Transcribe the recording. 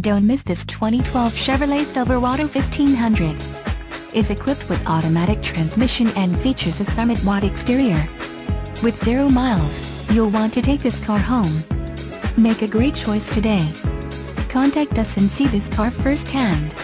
Don't miss this 2012 Chevrolet Silverado 1500. Is equipped with automatic transmission and features a Summit White exterior. With 0 miles, you'll want to take this car home. Make a great choice today. Contact us and see this car firsthand.